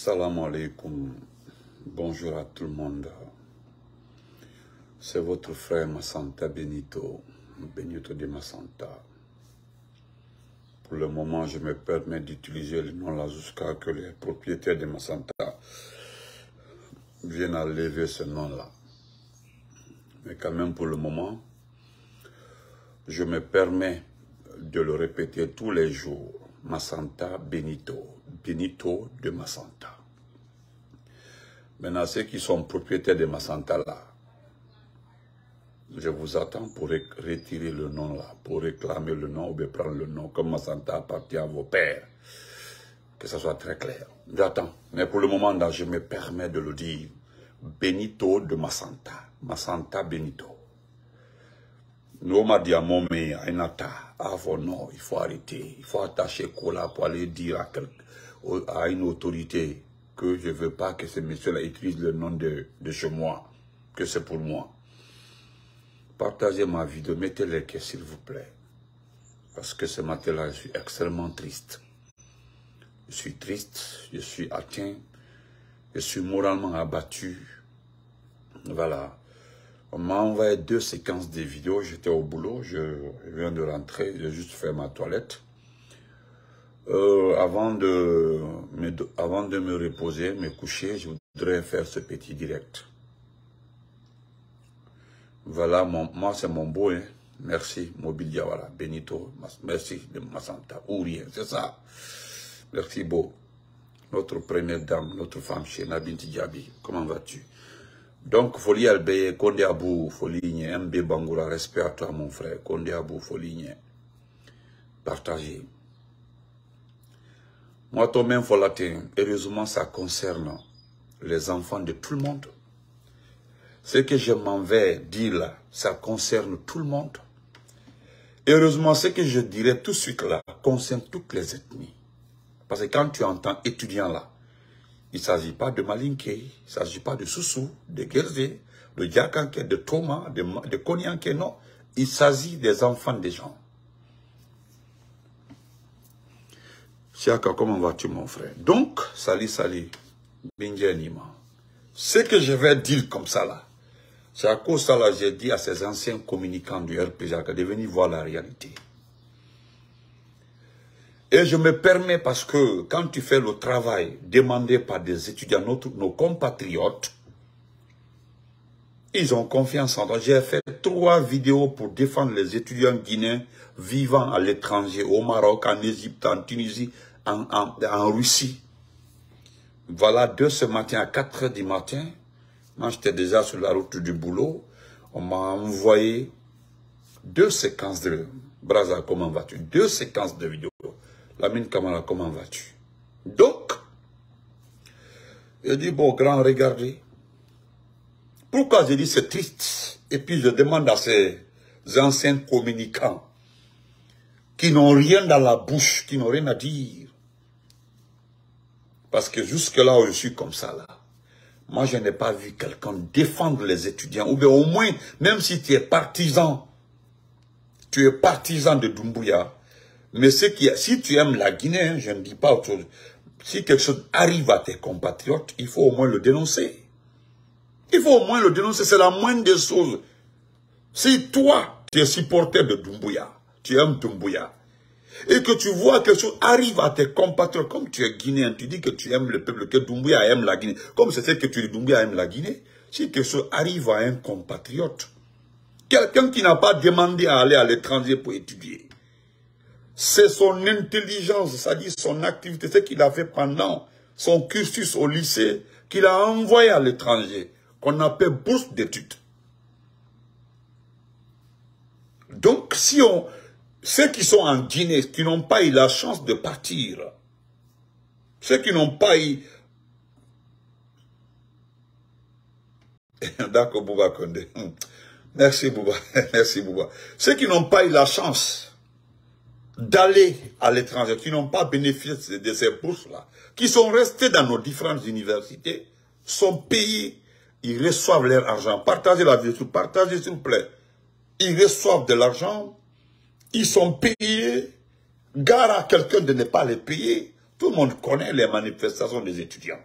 Salam alaikum, bonjour à tout le monde. C'est votre frère Masanta Benito, Benito de Masanta. Pour le moment, je me permets d'utiliser le nom là jusqu'à que les propriétaires de Masanta viennent à lever ce nom là. Mais quand même, pour le moment, je me permets de le répéter tous les jours. Masanta Benito, Benito de Masanta. Maintenant, ceux qui sont propriétaires de Masanta là, je vous attends pour retirer le nom là, pour réclamer le nom ou bien prendre le nom comme Masanta appartient à vos pères. Que ça soit très clair. J'attends. Mais pour le moment là, je me permets de le dire. Benito de Masanta. Masanta Benito. Noma Diamome, Ainata, avant non, il faut arrêter. Il faut attacher Kola pour aller dire à une autorité que je ne veux pas que ce monsieur-là utilise le nom de chez moi, que c'est pour moi. Partagez ma vidéo, mettez les likes s'il vous plaît. Parce que ce matin-là, je suis extrêmement triste. Je suis triste, je suis atteint, je suis moralement abattu. Voilà. On m'a envoyé deux séquences de vidéos. J'étais au boulot, je viens de rentrer, j'ai juste fait ma toilette. Avant de me reposer, me coucher, je voudrais faire ce petit direct. Voilà, moi c'est mon beau, hein. Merci, Mobilia, voilà, Benito, merci de Masanta, ou rien, c'est ça. Merci beau. Notre première dame, notre femme chez Nabinti Tidjabi, comment vas-tu? Donc, Folie Albeye, Condé Abou, Foligné, MB Bangoura, respect à toi mon frère, Condé Abou, Foligné. Partagez. Moi, toi-même, Folatin, heureusement, ça concerne les enfants de tout le monde. Ce que je m'en vais dire là, ça concerne tout le monde. Et heureusement, ce que je dirais tout de suite là, concerne toutes les ethnies. Parce que quand tu entends étudiant là, il ne s'agit pas de Malinké, il ne s'agit pas de Soussou, de Guerzé, de Diakanké, de Thomas, de Konyanké, non. Il s'agit des enfants des gens. Siaka, comment vas-tu mon frère? Donc, salut, salut, Benjanima. Ce que je vais dire comme ça là, c'est à cause de ça là, j'ai dit à ces anciens communicants du RPG de venir voir la réalité. Et je me permets parce que quand tu fais le travail demandé par des étudiants, nos compatriotes, ils ont confiance en toi. J'ai fait 3 vidéos pour défendre les étudiants guinéens vivant à l'étranger, au Maroc, en Égypte, en Tunisie, en Russie. Voilà, 2 ce matin à 4 h du matin, moi j'étais déjà sur la route du boulot, on m'a envoyé 2 séquences de Braza, comment vas-tu? 2 séquences de vidéos. Lamine Kamara, comment vas-tu? Donc, je dis, bon, grand, regardez. Pourquoi je dis c'est triste? Et puis je demande à ces anciens communicants qui n'ont rien dans la bouche, qui n'ont rien à dire. Parce que jusque-là, je suis comme ça, là. Moi, je n'ai pas vu quelqu'un défendre les étudiants. Ou bien au moins, même si tu es partisan de Doumbouya. Mais si tu aimes la Guinée, hein, je ne dis pas autre chose. Si quelque chose arrive à tes compatriotes, il faut au moins le dénoncer. Il faut au moins le dénoncer, c'est la moindre des choses. Si toi, tu es supporter de Doumbouya, tu aimes Doumbouya, et que tu vois quelque chose arrive à tes compatriotes, comme tu es guinéen, tu dis que tu aimes le peuple, que Doumbouya aime la Guinée. Comme c'est que tu dis Doumbouya aime la Guinée, si quelque chose arrive à un compatriote, quelqu'un qui n'a pas demandé à aller à l'étranger pour étudier, c'est son intelligence, c'est-à-dire son activité, ce qu'il a fait pendant son cursus au lycée, qu'il a envoyé à l'étranger, qu'on appelle bourse d'études. Donc, ceux qui sont en Guinée, qui n'ont pas eu la chance de partir, ceux qui n'ont pas eu... D'accord, Bouba Condé. Merci, Bouba. Merci, Bouba. Ceux qui n'ont pas eu la chance d'aller à l'étranger, qui n'ont pas bénéficié de ces bourses-là, qui sont restés dans nos différentes universités, sont payés, ils reçoivent leur argent. Partagez la vidéo, partagez s'il vous plaît. Ils reçoivent de l'argent, ils sont payés, gare à quelqu'un de ne pas les payer, Tout le monde connaît les manifestations des étudiants.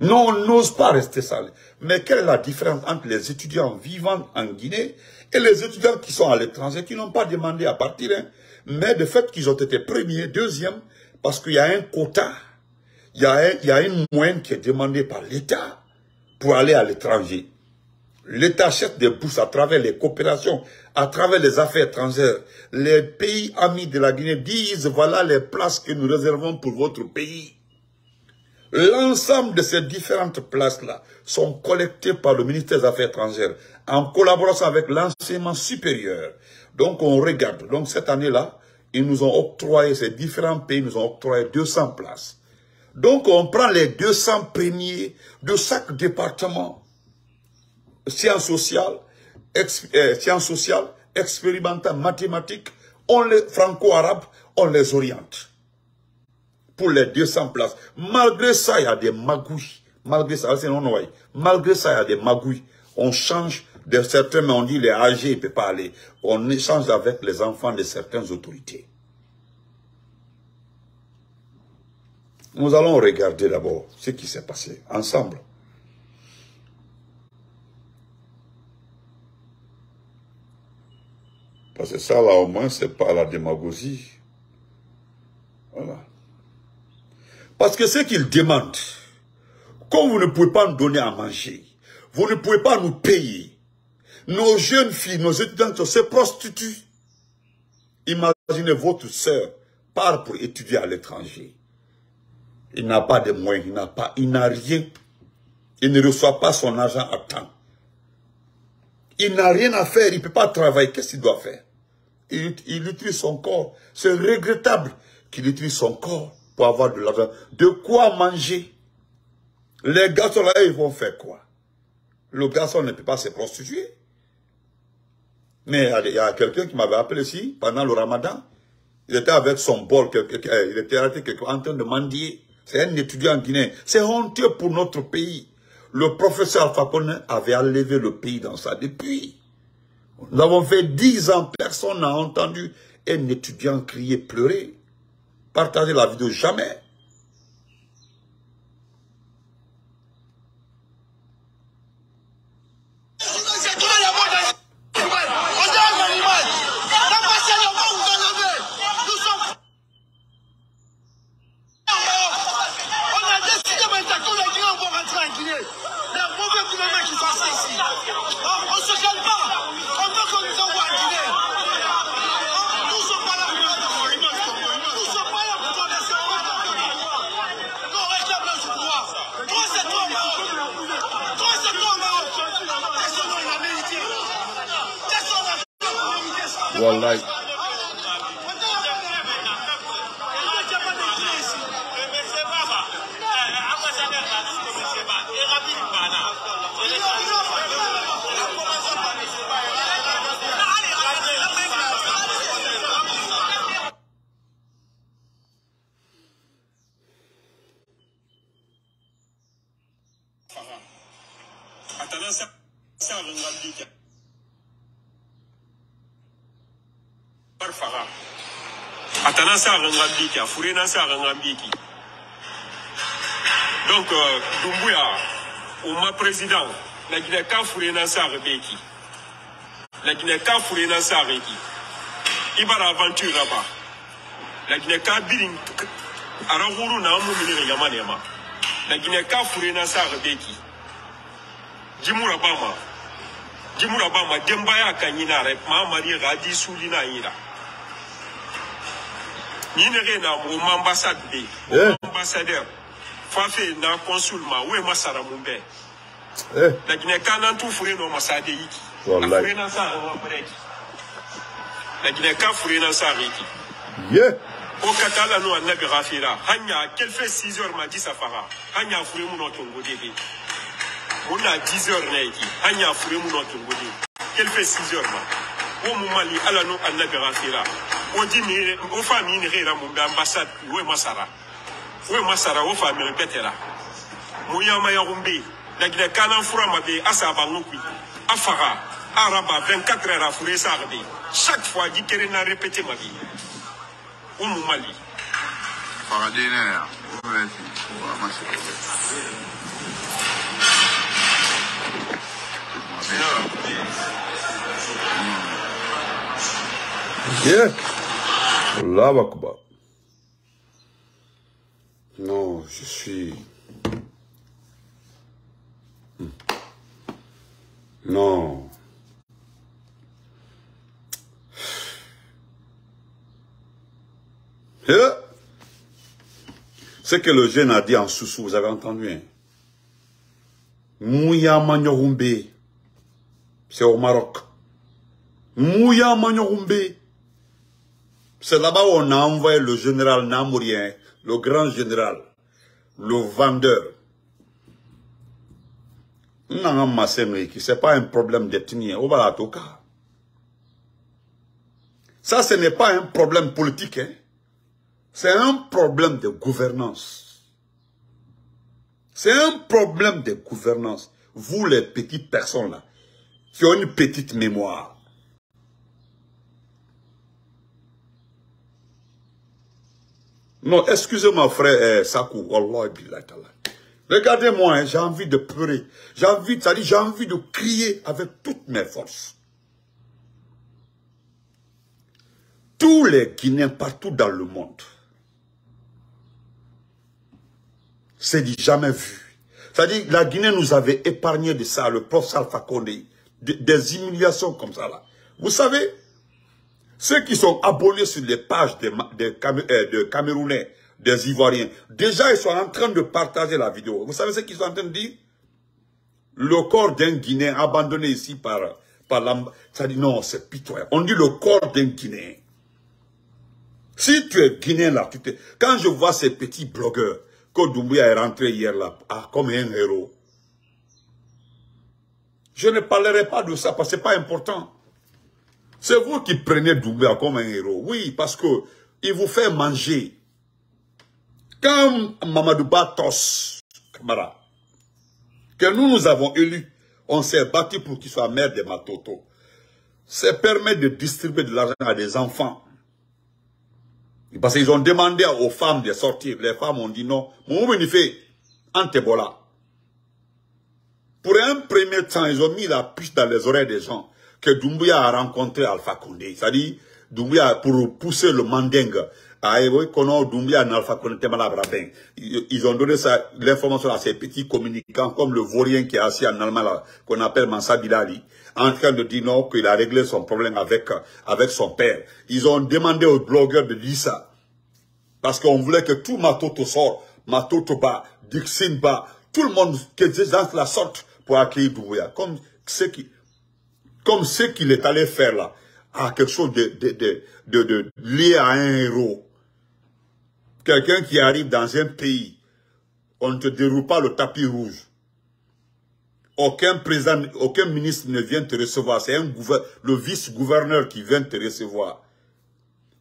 Non, on n'ose pas rester sale. Mais quelle est la différence entre les étudiants vivant en Guinée et les étudiants qui sont à l'étranger, qui n'ont pas demandé à partir, hein, mais de fait qu'ils ont été premiers, deuxièmes, parce qu'il y a un quota, il y a une moyenne qui est demandée par l'État pour aller à l'étranger. L'État achète des bourses à travers les coopérations, à travers les affaires étrangères. Les pays amis de la Guinée disent, voilà les places que nous réservons pour votre pays. L'ensemble de ces différentes places-là sont collectées par le ministère des Affaires étrangères en collaboration avec l'enseignement supérieur. Donc on regarde. Donc cette année-là, ils nous ont octroyé, ces différents pays nous ont octroyé 200 places. Donc on prend les 200 premiers de chaque département. Sciences sociales, expérimentales, mathématiques, franco-arabes, on les oriente pour les 200 places. Malgré ça, il y a des magouilles. Malgré ça, c'est non noyé. Malgré ça, il y a des magouilles. On change de certains, mais on dit les âgés, ils ne peuvent pas aller. On échange avec les enfants de certaines autorités. Nous allons regarder d'abord ce qui s'est passé ensemble. Parce que ça, là, au moins, c'est pas la démagogie. Voilà. Parce que ce qu'ils demandent, comme vous ne pouvez pas nous donner à manger, vous ne pouvez pas nous payer, nos jeunes filles, nos étudiantes se prostituent. Imaginez votre sœur part pour étudier à l'étranger. Il n'a pas de moyens, il n'a rien. Il ne reçoit pas son argent à temps. Il n'a rien à faire, il ne peut pas travailler. Qu'est-ce qu'il doit faire? Il utilise son corps. C'est regrettable qu'il utilise son corps pour avoir de l'argent. De quoi manger? Les garçons là, ils vont faire quoi? Le garçon ne peut pas se prostituer. Mais il y a quelqu'un qui m'avait appelé ici, pendant le ramadan. Il était avec son bol, il était arrêté en train de mendier. C'est un étudiant guinéen. C'est honteux pour notre pays. Le professeur Fakone avait enlevé le pays dans ça. Depuis, nous avons fait 10 ans, personne n'a entendu un étudiant crier, pleurer, partager la vidéo, jamais. Donc, Doumbouya, au ma président, la Guinée ka Fourena Sarbeki. La Guinée ka Fourena Sarbeki. Il va l'aventure là-bas. La Guinée ka Biling. Alors, on a un moumini Yamanema. La Guinée ka Fourena Sarbeki. Jimurabama. Jimurabama, Dembaya Kanina, Repma, Marie Radi Soulina Ira. Ninere na au ambassade B, au ambassadeur, Fafé na consulat, où est Masara Mumbe? La Guinée Kana tout fourré dans Masade Iki. La Guinée Kana fourré dans sa Iki. Au Katala nous en Nabirafira. Hanya, qu'elle fait 6 heures m'a dit Safara. Hanya fourré mon Tongodé. On a 10 heures Naiki. Hanya fourré mon Tongodé. Qu'elle fait 6 heures ma. Au Moumali, ala nous en Nabirafira. On dit, aux familles, l'ambassade, où est Massara? Où est Massara? Aux familles, répétera. Mouya manyoumbe, la Guinée Cananfura Mabé, Asaba Noukui, Afara, Araba, 24 heures à Fouré Sardé. Chaque fois, dit qu'elle n'a répété ma vie. Au Mali. Allahu Akbar. Non, je suis... Non. Ce que le jeune a dit en Soussou, vous avez entendu, hein? Mouya manyoumbe. C'est au Maroc. Mouya manyoumbe. C'est là-bas où on a envoyé le général Namourien, le grand général, le vendeur. C'est pas un problème d'ethnie. Ça, ce n'est pas un problème politique. Hein. C'est un problème de gouvernance. C'est un problème de gouvernance. Vous, les petites personnes, là, qui ont une petite mémoire. Non, excusez-moi, frère Sakou. Allah billah ta'ala. Regardez-moi, hein, j'ai envie de pleurer. J'ai envie, j'ai envie de crier avec toutes mes forces. Tous les Guinéens partout dans le monde, c'est du jamais vu. C'est-à-dire la Guinée nous avait épargné de ça, le prof Alpha Condé, des humiliations comme ça là. Vous savez, ceux qui sont abonnés sur les pages de Camerounais, des Ivoiriens. Déjà, ils sont en train de partager la vidéo. Vous savez ce qu'ils sont en train de dire? Le corps d'un Guinéen abandonné ici par l'ambassade. Ça dit non, c'est pitoyable. On dit le corps d'un Guinéen. Si tu es Guinéen là, quand je vois ces petits blogueurs que Doumbouya est rentré hier là, comme un héros, je ne parlerai pas de ça parce que ce n'est pas important. C'est vous qui prenez Doumbouya comme un héros. Oui, parce que il vous fait manger. Quand Mamadou Batos, camarade, que nous avons élu, on s'est battu pour qu'il soit maire de Matoto. Ça permet de distribuer de l'argent à des enfants. Parce qu'ils ont demandé aux femmes de sortir. Les femmes ont dit non. Pour un premier temps, ils ont mis la puce dans les oreilles des gens que Doumbouya a rencontré Alpha Condé. C'est-à-dire, Doumbouya, pour pousser le mandingue, ils ont donné l'information à ces petits communicants, comme le vaurien qui est assis en Allemagne, qu'on appelle Mansa Bilali, en train de dire non, qu'il a réglé son problème avec son père. Ils ont demandé aux blogueurs de dire ça. Parce qu'on voulait que tout Matoto sort, Matoto ba, Dixin ba, tout le monde, que des gens la sorte pour accueillir Doumbouya. Comme ce qu'il est allé faire là, à quelque chose de lié à un héros. Quelqu'un qui arrive dans un pays, on ne te déroule pas le tapis rouge. Aucun président, aucun ministre ne vient te recevoir. C'est le vice-gouverneur qui vient te recevoir.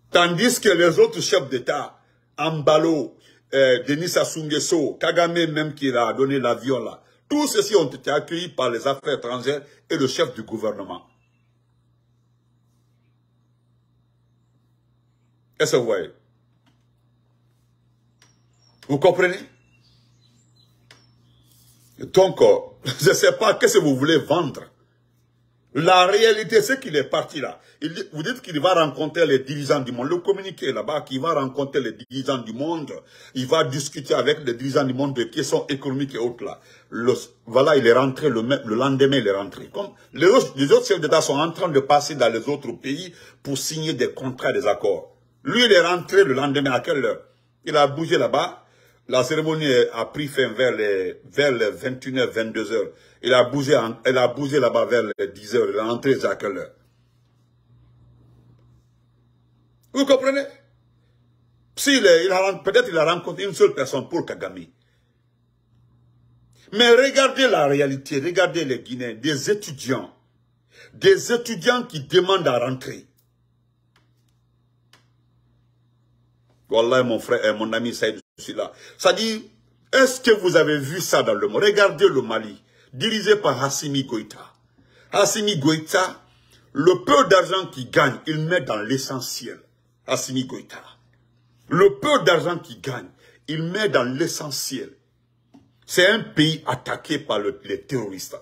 Tandis que les autres chefs d'État, Ambalo, Denis Sassou Nguesso, Kagame même qui a donné l'avion là, tous ceux-ci ont été accueillis par les affaires étrangères et le chef du gouvernement. Est-ce que vous voyez? Vous comprenez? Donc, je ne sais pas qu'est-ce que vous voulez vendre. La réalité, c'est qu'il est parti là. Vous dites qu'il va rencontrer les dirigeants du monde. Le communiqué là-bas, qu'il va rencontrer les dirigeants du monde. Il va discuter avec les dirigeants du monde de questions économiques et autres là. Voilà, il est rentré le lendemain, il est rentré. Comme les autres chefs d'État sont en train de passer dans les autres pays pour signer des contrats, des accords. Lui, il est rentré le lendemain, à quelle heure? Il a bougé là-bas. La cérémonie a pris fin vers les 21h, 22h. Elle a bougé là-bas vers les 10h. Elle est rentrée à quelle heure? Vous comprenez? Peut-être il a rencontré une seule personne pour Kagame. Mais regardez la réalité. Regardez les Guinéens. Des étudiants qui demandent à rentrer. Wallah, mon frère et mon ami Saïd, là. Ça dit, est-ce que vous avez vu ça dans le monde? Regardez le Mali, dirigé par Assimi Goïta. Assimi Goïta, le peu d'argent qu'il gagne, il met dans l'essentiel. Assimi Goïta. Le peu d'argent qu'il gagne, il met dans l'essentiel. C'est un pays attaqué par les terroristes.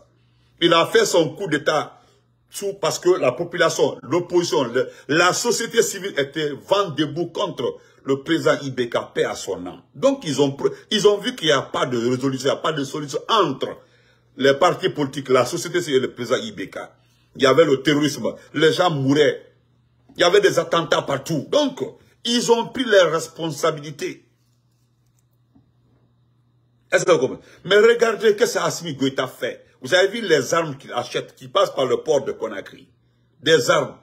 Il a fait son coup d'État parce que la population, l'opposition, la société civile était vent debout contre le président IBK, paix à son âme. Donc ils ont vu qu'il n'y a pas de résolution, il n'y a pas de solution entre les partis politiques, la société civile et le président IBK. Il y avait le terrorisme, les gens mouraient, il y avait des attentats partout. Donc ils ont pris leurs responsabilités. Est-ce que vous comprenez? Mais regardez qu'est-ce que Assimi Goïta fait. Vous avez vu les armes qu'il achète, qui passent par le port de Conakry. Des armes.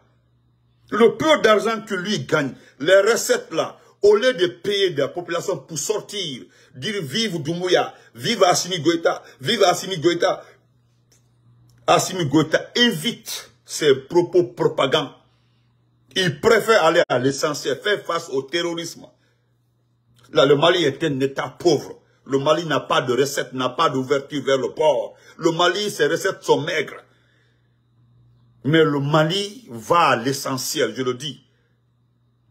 Le peu d'argent que lui gagne, les recettes là, au lieu de payer de la population pour sortir, dire vive Doumbouya, vive Assimi Goïta, vive Assimi Goïta. Assimi Goïta évite ses propos propagande. Il préfère aller à l'essentiel, faire face au terrorisme. Là, le Mali est un État pauvre. Le Mali n'a pas de recettes, n'a pas d'ouverture vers le port. Le Mali, ses recettes sont maigres. Mais le Mali va à l'essentiel, je le dis.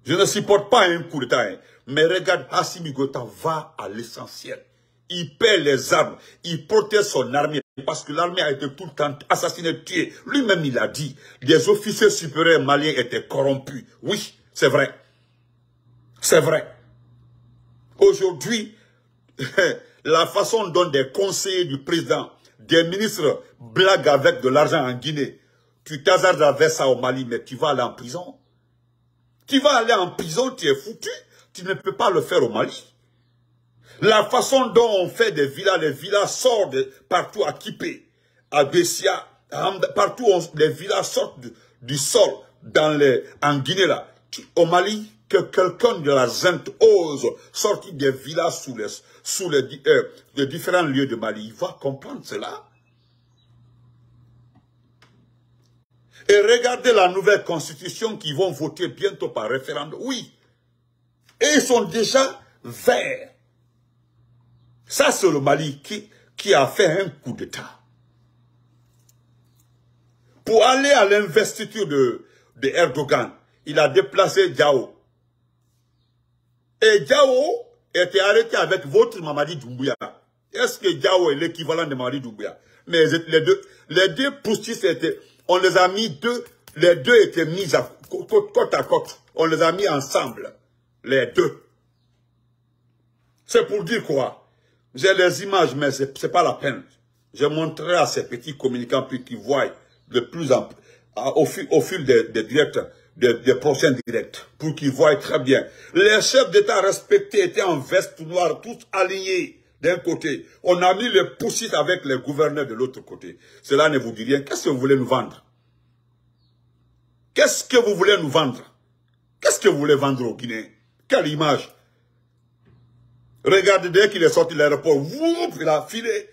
Je ne supporte pas un coup d'État. Mais regarde, Assimi Goïta va à l'essentiel. Il paie les armes, il protège son armée. Parce que l'armée a été tout le temps assassinée, tuée. Lui-même, il a dit, des officiers supérieurs maliens étaient corrompus. Oui, c'est vrai. C'est vrai. Aujourd'hui, la façon dont des conseillers du président, des ministres blaguent avec de l'argent en Guinée, tu t'hasardes avec ça au Mali, mais tu vas aller en prison. Tu vas aller en prison, tu es foutu, tu ne peux pas le faire au Mali. La façon dont on fait des villas, les villas sortent de partout à Kipé, à Bessia, partout les villas sortent du sol dans en Guinée là. Au Mali, que quelqu'un de la junte ose sortir des villas sous les différents lieux de Mali. Il va comprendre cela. Et regardez la nouvelle constitution qu'ils vont voter bientôt par référendum. Oui. Et ils sont déjà verts. Ça, c'est le Mali qui a fait un coup d'État. Pour aller à l'investiture de Erdogan, il a déplacé Diao. Et Diao était arrêté avec votre Mamadi Doumbouya. Est-ce que Diao est l'équivalent de Mamadi Doumbouya? Mais les deux poussis étaient, on les a mis deux, les deux étaient mis côte à côte. On les a mis ensemble, les deux. C'est pour dire quoi? J'ai les images, mais c'est pas la peine. Je montrerai à ces petits communicants puis qu'ils voient de plus en plus, au fil des directs, des prochains directs, pour qu'ils voient très bien. Les chefs d'État respectés étaient en veste noire, tous alignés d'un côté. On a mis les poussistes avec les gouverneurs de l'autre côté. Cela ne vous dit rien. Qu'est-ce que vous voulez nous vendre? Qu'est-ce que vous voulez nous vendre? Qu'est-ce que vous voulez vendre aux Guinéens? Quelle image? Regardez, dès qu'il est sorti de l'aéroport, il a filé.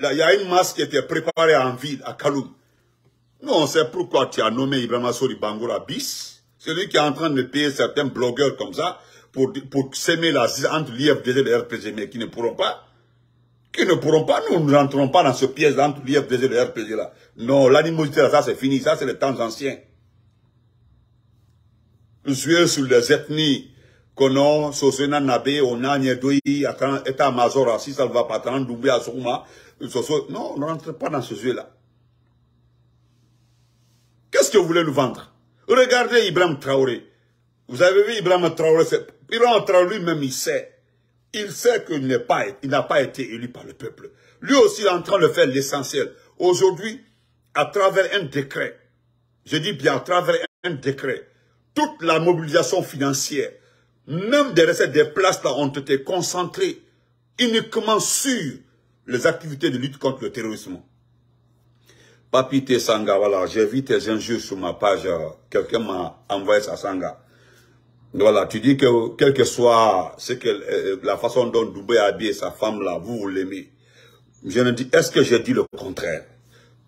Là, il y a une masse qui était préparée en ville, à Kaloum. Nous, on sait pourquoi tu as nommé Ibrahim Traoré Bangoura bis, celui qui est en train de payer certains blogueurs comme ça pour semer la zizanie entre l'IFDG et le RPG, mais qui ne pourront pas. Qui ne pourront pas. Nous, nous n'entrons pas dans ce piège entre l'IFDG et le RPG là. Non, l'animosité là, ça c'est fini. Ça, c'est les temps anciens. Nous sommes sur les ethnies. Konon, Sosena Nabé, Onanye Doyi, Eta Mazora, si ça ne va pas, Doumbé à Souma. Non, on ne rentre pas dans ce jeu-là. Qu'est-ce que vous voulez nous vendre? Regardez Ibrahim Traoré. Vous avez vu Ibrahim Traoré? Ibrahim Traoré lui-même, il sait. Il sait qu'il n'a pas été élu par le peuple. Lui aussi, il est en train de faire l'essentiel. Aujourd'hui, à travers un décret, je dis bien à travers un décret, toute la mobilisation financière, même des recettes des places là ont été concentrées uniquement sur les activités de lutte contre le terrorisme. Papi T. Sangha, voilà, j'ai vu tes injures sur ma page, quelqu'un m'a envoyé ça, Sangha. Voilà, tu dis que, quel que soit la façon dont Doumbé a habillé sa femme là, vous l'aimez. Je ne dis, est-ce que j'ai dit le contraire?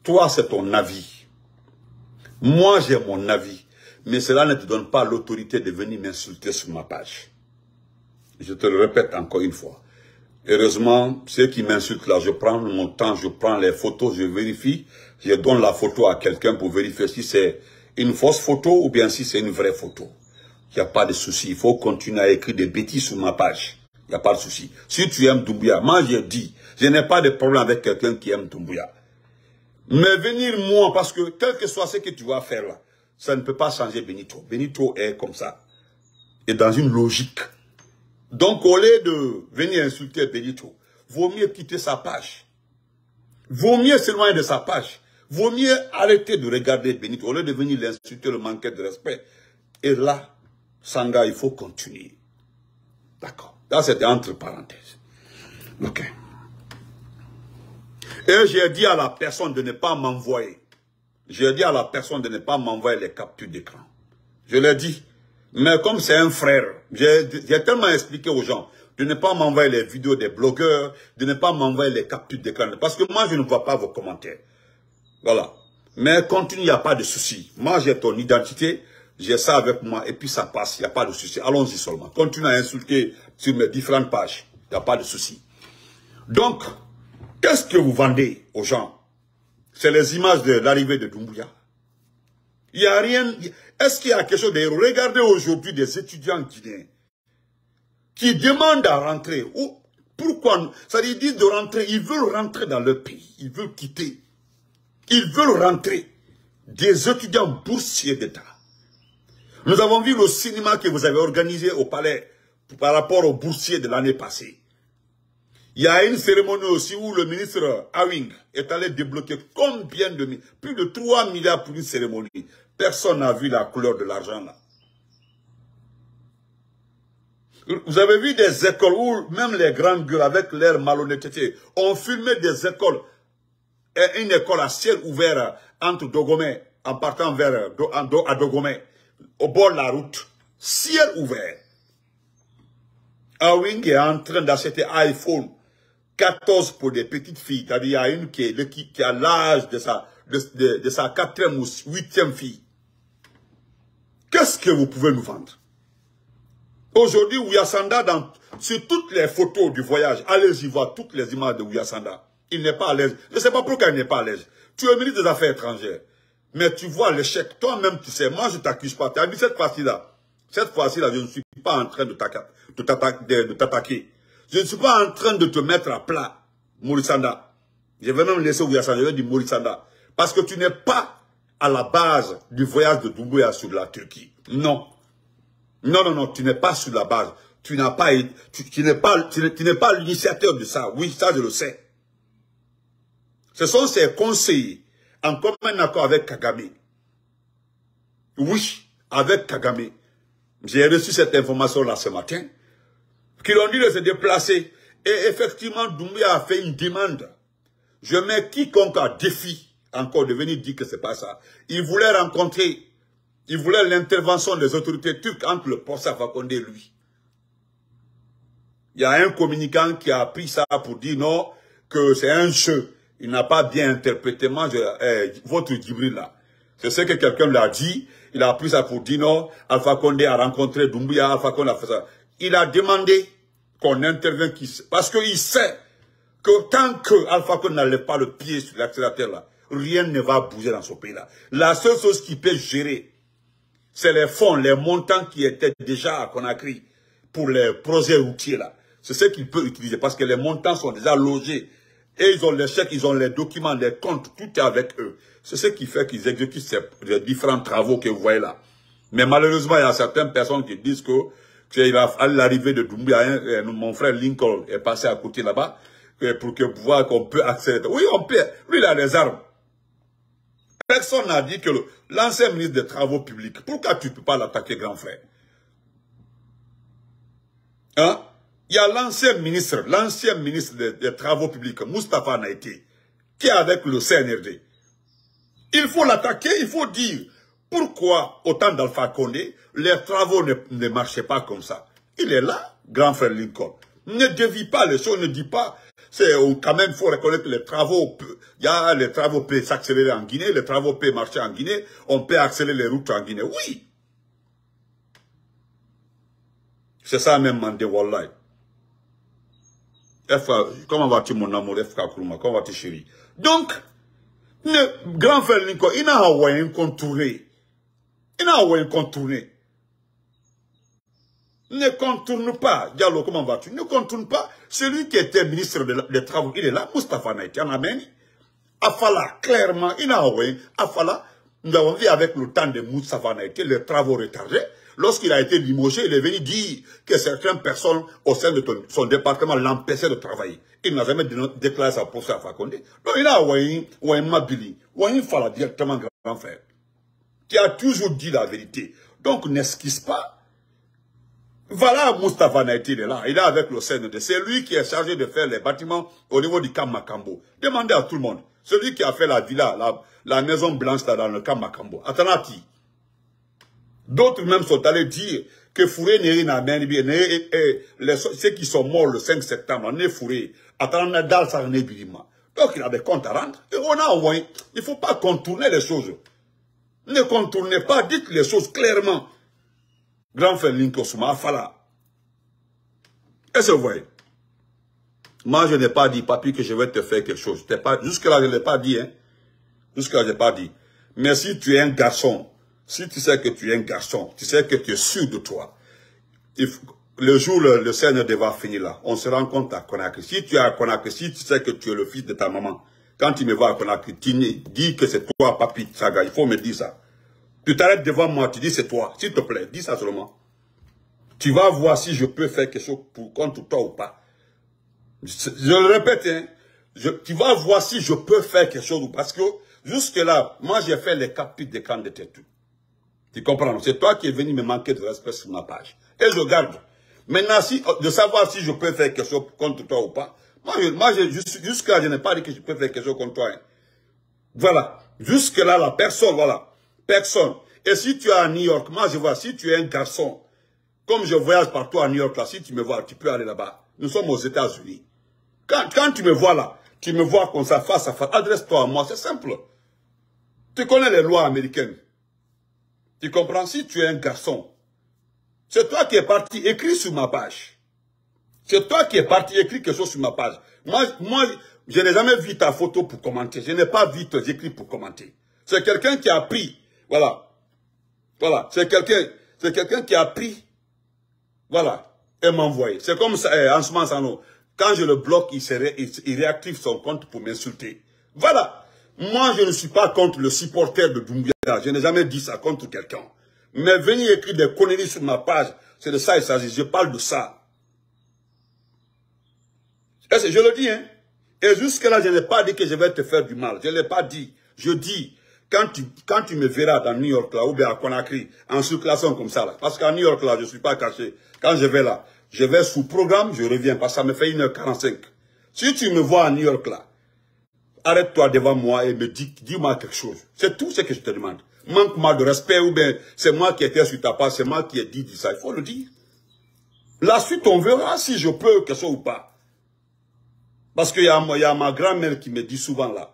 Toi, c'est ton avis. Moi, j'ai mon avis. Mais cela ne te donne pas l'autorité de venir m'insulter sur ma page. Je te le répète encore une fois. Heureusement, ceux qui m'insultent là, je prends mon temps, je prends les photos, je vérifie. Je donne la photo à quelqu'un pour vérifier si c'est une fausse photo ou bien si c'est une vraie photo. Il n'y a pas de souci. Il faut continuer à écrire des bêtises sur ma page. Il n'y a pas de souci. Si tu aimes Doumbouya, moi je dis, je n'ai pas de problème avec quelqu'un qui aime Doumbouya. Mais venir moi, parce que quel que soit ce que tu vas faire là, ça ne peut pas changer Benito. Benito est comme ça. Et dans une logique. Donc au lieu de venir insulter Benito, vaut mieux quitter sa page. Vaut mieux s'éloigner de sa page. Vaut mieux arrêter de regarder Benito. Au lieu de venir l'insulter, le manquer de respect. Et là, Sangha, il faut continuer. D'accord. Là, c'était entre parenthèses. Ok. Et j'ai dit à la personne de ne pas m'envoyer. J'ai dit à la personne de ne pas m'envoyer les captures d'écran. Je l'ai dit. Mais comme c'est un frère, j'ai tellement expliqué aux gens de ne pas m'envoyer les vidéos des blogueurs, de ne pas m'envoyer les captures d'écran. Parce que moi, je ne vois pas vos commentaires. Voilà. Mais continue, il n'y a pas de souci. Moi, j'ai ton identité, j'ai ça avec moi, et puis ça passe, il n'y a pas de souci. Allons-y seulement. Continue à insulter sur mes différentes pages. Il n'y a pas de souci. Donc, qu'est-ce que vous vendez aux gens? C'est les images de l'arrivée de Doumbouya. Il n'y a rien. Est-ce qu'il y a quelque chose de... Regardez aujourd'hui des étudiants guinéens qui demandent à rentrer. Ou pourquoi? Ça veut dire de rentrer. Ils veulent rentrer dans leur pays. Ils veulent quitter. Ils veulent rentrer. Des étudiants boursiers d'État. Nous avons vu le cinéma que vous avez organisé au palais par rapport aux boursiers de l'année passée. Il y a une cérémonie aussi où le ministre Awing est allé débloquer combien de... Plus de 3 milliards pour une cérémonie. Personne n'a vu la couleur de l'argent là. Vous avez vu des écoles où même les grandes gueules avec leur malhonnêteté ont filmé des écoles. Et une école à ciel ouvert entre Dogomé, en partant vers à Dogomé, au bord de la route. Ciel ouvert. Awing est en train d'acheter iPhone 14 pour des petites filles. C'est-à-dire, il y a une qui a l'âge de sa 4e ou 8e fille. Qu'est-ce que vous pouvez nous vendre? Aujourd'hui, Ouya Sanda, sur toutes les photos du voyage, allez-y voir toutes les images de Ouya Sanda. Il n'est pas à l'aise. Je ne sais pas pourquoi il n'est pas à l'aise. Tu es ministre des Affaires étrangères. Mais tu vois l'échec. Toi-même, tu sais, moi, je ne t'accuse pas. Tu as dit cette fois-ci-là. Cette fois-ci-là, je ne suis pas en train de t'attaquer. Je ne suis pas en train de te mettre à plat, Mourissanda. Je vais même laisser Ouya Sanda, je vais dire Mourissanda. Parce que tu n'es pas à la base du voyage de Doumbouya sur la Turquie. Non. Non, non, non, tu n'es pas sur la base. Tu n'as pas, tu n'es pas l'initiateur de ça. Oui, ça je le sais. Ce sont ses conseillers en commun accord avec Kagame. Oui, avec Kagame. J'ai reçu cette information là ce matin. Qui l'ont dit de se déplacer. Et effectivement, Doumbouya a fait une demande. Je mets quiconque à défi encore de venir dire que c'est pas ça. Il voulait rencontrer, il voulait l'intervention des autorités turques entre le professeur Fakone et lui. Il y a un communicant qui a pris ça pour dire non, que c'est un jeu. Il n'a pas bien interprété votre Djibril là. C'est ce que quelqu'un l'a dit. Il a pris ça pour dire non, Alpha Condé a rencontré Doumbouya, Alpha Condé a fait ça. Il a demandé qu'on intervienne parce qu'il sait que tant que Alpha Condé n'allait pas le pied sur l'accélérateur là, rien ne va bouger dans ce pays-là. La seule chose qui peut gérer, c'est les fonds, les montants qui étaient déjà à Conakry pour les projets routiers là. C'est ce qu'il peut utiliser parce que les montants sont déjà logés. Et ils ont les chèques, ils ont les documents, les comptes, tout est avec eux. C'est ce qui fait qu'ils exécutent ces différents travaux que vous voyez là. Mais malheureusement, il y a certaines personnes qui disent que à l'arrivée de Doumbouya, mon frère Lincoln est passé à côté là-bas, pour que voir qu'on peut accélérer. Oui, on peut. Lui, il a les armes. Personne n'a dit que l'ancien ministre des Travaux publics, pourquoi tu ne peux pas l'attaquer, grand frère? Hein? Il y a l'ancien ministre des Travaux publics, Moustapha Naïté, qui est avec le CNRD. Il faut l'attaquer, il faut dire pourquoi, au temps d'Alpha Condé, les travaux ne marchaient pas comme ça. Il est là, grand frère Lincoln. Ne dévie pas les choses, ne dit pas. C'est quand même, faut reconnaître que les travaux, il y a les travaux peuvent s'accélérer en Guinée, les travaux peuvent marcher en Guinée, on peut accélérer les routes en Guinée. Oui. C'est ça même Mandé Wallahi. Comment vas-tu mon amour, FK Kuruma, comment vas-tu chérie? Donc, le grand frère Lincoln, il n'a rien contourné. Il n'a rien contourné. Ne contourne pas, Diallo, comment vas-tu? Ne contourne pas celui qui était ministre des Travaux. Il est là, Moustapha Naïté, en amène. Afala, clairement, il n'a rien. Afala, nous avons vu avec le temps de Moustapha Naïté, les travaux retardés. Lorsqu'il a été limogé, il est venu dire que certaines personnes au sein de son département l'empêchaient de travailler. Il n'a jamais déclaré sa procès à Fakone. Donc il a oué Mabili, oué Fala directement grand frère. Qui a toujours dit la vérité. Donc n'esquisse pas. Voilà, Moustapha Naïté, il est là. Il est avec le CNRD. C'est lui qui est chargé de faire les bâtiments au niveau du camp Makambo. Demandez à tout le monde. Celui qui a fait la villa, la maison blanche là, dans le camp Makambo. Atanati. D'autres même sont allés dire que Fouré n'est rien à mener. Ceux qui sont morts le 5 septembre, n'est Fouré. Atanadal Sarnébirima. Donc il a des comptes à rendre. Et on a envoyé. Il ne faut pas contourner les choses. Ne contournez pas. Dites les choses clairement. Grand frère Lincoln, Afala. Est-ce que vous voyez? Moi, je n'ai pas dit, papi, que je vais te faire quelque chose. Jusque-là, je ne l'ai pas dit. Hein? Jusque-là, je n'ai pas dit. Mais si tu es un garçon, si tu sais que tu es un garçon, tu sais que tu es sûr de toi, le jour le CNRD va finir là, on se rencontre à Conakry. Si tu es à Conakry, si tu sais que tu es le fils de ta maman, quand tu me vois à Conakry, tu dis que c'est toi, papi, Saga. Il faut me dire ça. Tu t'arrêtes devant moi, tu dis c'est toi. S'il te plaît, dis ça seulement. Tu vas voir si je peux faire quelque chose pour contre toi ou pas. Je le répète, hein. Tu vas voir si je peux faire quelque chose ou pas. Parce que jusque-là, moi j'ai fait les captures des camps de Tétou. Tu comprends? C'est toi qui es venu me manquer de respect sur ma page. Et je garde. Maintenant, de savoir si je peux faire quelque chose contre toi ou pas. Moi jusque-là, je n'ai pas dit que je peux faire quelque chose contre toi. Hein. Voilà. Jusque-là, la personne, voilà. Personne. Et si tu es à New York, moi je vois, si tu es un garçon, comme je voyage partout à New York, là, si tu me vois, tu peux aller là-bas. Nous sommes aux États-Unis. Quand tu me vois là, tu me vois comme ça, face à face, adresse-toi à moi, c'est simple. Tu connais les lois américaines. Tu comprends? Si tu es un garçon, c'est toi qui es parti, écris sur ma page. C'est toi qui es parti, écris quelque chose sur ma page. Moi je n'ai jamais vu ta photo pour commenter. Je n'ai pas vu tes écrits pour commenter. C'est quelqu'un qui a pris. Voilà. Voilà. C'est quelqu'un qui a pris. Voilà. Et m'a envoyé. C'est comme ça, en ce moment, quand je le bloque, il réactive son compte pour m'insulter. Voilà. Moi, je ne suis pas contre le supporter de Doumbouya. Je n'ai jamais dit ça contre quelqu'un. Mais venir écrire des conneries sur ma page, c'est de ça qu'il s'agit. Je parle de ça. Et je le dis, hein. Et jusque-là, je n'ai pas dit que je vais te faire du mal. Je ne l'ai pas dit. Je dis. Quand tu me verras dans New York, là, ou bien à Conakry, en circulation comme ça, là, parce qu'à New York, là, je ne suis pas caché. Quand je vais là, je vais sous programme, je reviens, parce que ça me fait 1h45. Si tu me vois à New York, là, arrête-toi devant moi et me dis-moi quelque chose. C'est tout ce que je te demande. Manque-moi de respect, ou bien c'est moi qui étais sur ta part, c'est moi qui ai dit ça. Il faut le dire. La suite, on verra si je peux quelque chose ou pas. Parce qu'il y a ma grand-mère qui me dit souvent là,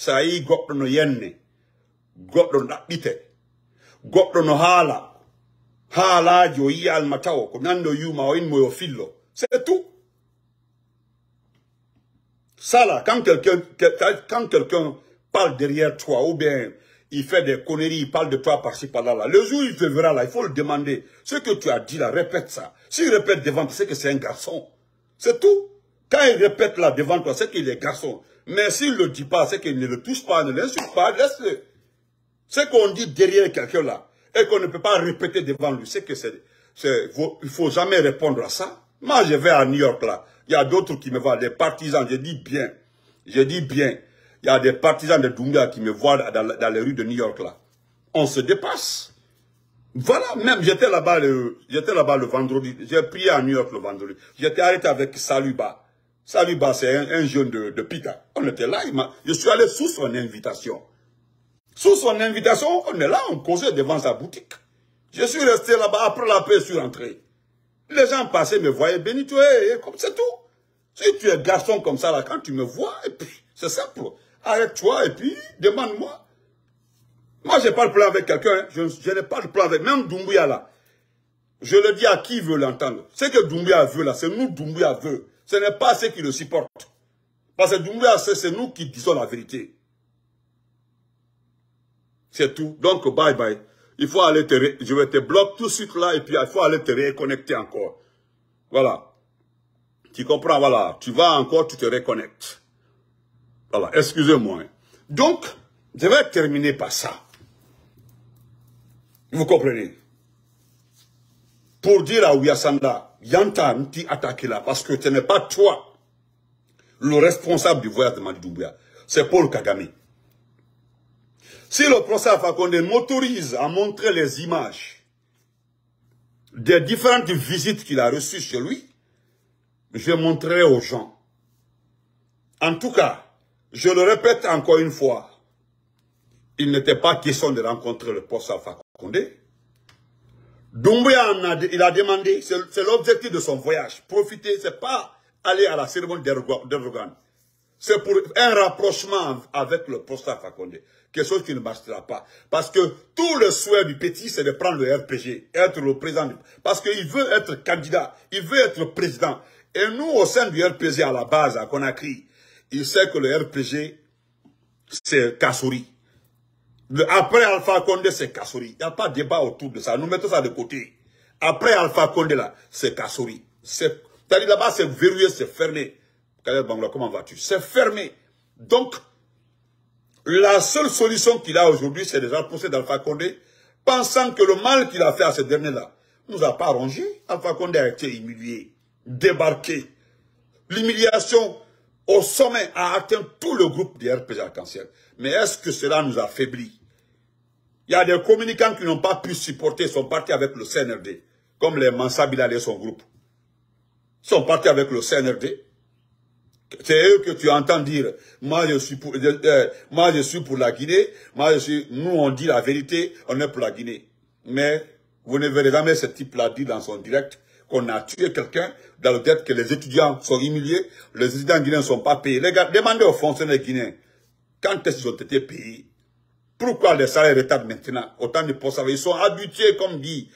ça y est, no yenne, gopno napite, gopno no hala, hala jo yi al matao, konando yu maoin moyo fillo. C'est tout. Ça là, quand quelqu'un parle derrière toi, ou bien il fait des conneries, il parle de toi par-ci, par-là, là, le jour où il te verra là, il faut le demander. Ce que tu as dit là, répète ça. S'il répète devant toi, c'est que c'est un garçon. C'est tout. Quand il répète là devant toi, c'est qu'il est garçon. Mais s'il ne le dit pas, c'est qu'il ne le touche pas, ne l'insulte pas, laisse-le. Ce qu'on dit derrière quelqu'un là, et qu'on ne peut pas répéter devant lui, c'est que il faut jamais répondre à ça. Moi, je vais à New York là, il y a d'autres qui me voient, des partisans, je dis bien, il y a des partisans de Doumbouya qui me voient dans les rues de New York là. On se dépasse. Voilà, même j'étais là-bas le vendredi, j'ai prié à New York le vendredi, j'étais arrêté avec Sadiba. Sadiba, c'est un jeune de Pika. On était là, je suis allé sous son invitation. Sous son invitation, on est là, on causait devant sa boutique. Je suis resté là-bas, après la paix, je suis rentré. Les gens passaient, me voyaient, Benito, comme c'est tout. Si tu es garçon comme ça, là, quand tu me vois, et puis, c'est simple. Arrête-toi, et puis, demande-moi. Moi, je n'ai pas de plan avec quelqu'un, hein. Je n'ai pas de plan avec, même Doumbouya, là. Je le dis à qui veut l'entendre. Ce que Doumbouya veut, là, c'est nous, Doumbouya veut. Ce n'est pas ceux qui le supportent. Parce que Doumbouya, c'est nous qui disons la vérité. C'est tout. Donc, bye bye. il faut aller te... Je vais te bloquer tout de suite là et puis il faut aller te reconnecter encore. Voilà. Tu comprends, voilà. Tu vas encore, tu te reconnectes. Voilà, excusez-moi. Donc, je vais terminer par ça. Vous comprenez? Pour dire à Ouya Sanda, Yantan qui attaque là, parce que ce n'est pas toi le responsable du voyage de Doumbouya. C'est Paul Kagame. Si le procès Alpha Condé m'autorise à montrer les images des différentes visites qu'il a reçues chez lui, je montrerai aux gens. En tout cas, je le répète encore une fois, il n'était pas question de rencontrer le procès Alpha Condé. Doumbouya, il a demandé, c'est l'objectif de son voyage, profiter, c'est pas aller à la cérémonie d'Erdogan. C'est pour un rapprochement avec le procès Alpha Condé. Quelque chose qui ne marchera pas. Parce que tout le souhait du petit, c'est de prendre le RPG, être le président. Parce qu'il veut être candidat, il veut être président. Et nous, au sein du RPG, à la base, à Conakry, il sait que le RPG, c'est Kassouri. Après Alpha Condé, c'est Kassouri. Il n'y a pas de débat autour de ça. Nous mettons ça de côté. Après Alpha Condé, là, c'est Kassouri. C'est-à-dire là-bas, c'est verrouillé, c'est fermé. Comment vas-tu? C'est fermé. Donc, la seule solution qu'il a aujourd'hui, c'est de repousser d'Alpha Condé, pensant que le mal qu'il a fait à ce dernier-là nous a pas arrangé. Alpha Condé a été humilié, débarqué. L'humiliation au sommet a atteint tout le groupe des RPG Arc-en-Ciel. Mais est-ce que cela nous affaiblit? Il y a des communicants qui n'ont pas pu supporter, sont partis avec le CNRD, comme les Mansa Bilali et son groupe. Ils sont partis avec le CNRD. C'est eux que tu entends dire, moi je suis pour la Guinée, moi je suis, nous on dit la vérité, on est pour la Guinée. Mais vous ne verrez jamais ce type-là dit dans son direct qu'on a tué quelqu'un, dans le tête que les étudiants sont humiliés, les étudiants guinéens ne sont pas payés. Les gars, demandez aux fonctionnaires guinéens, quand est-ce qu'ils ont été payés? Pourquoi les salaires retardent maintenant? Autant de postes, ils sont habitués, comme dit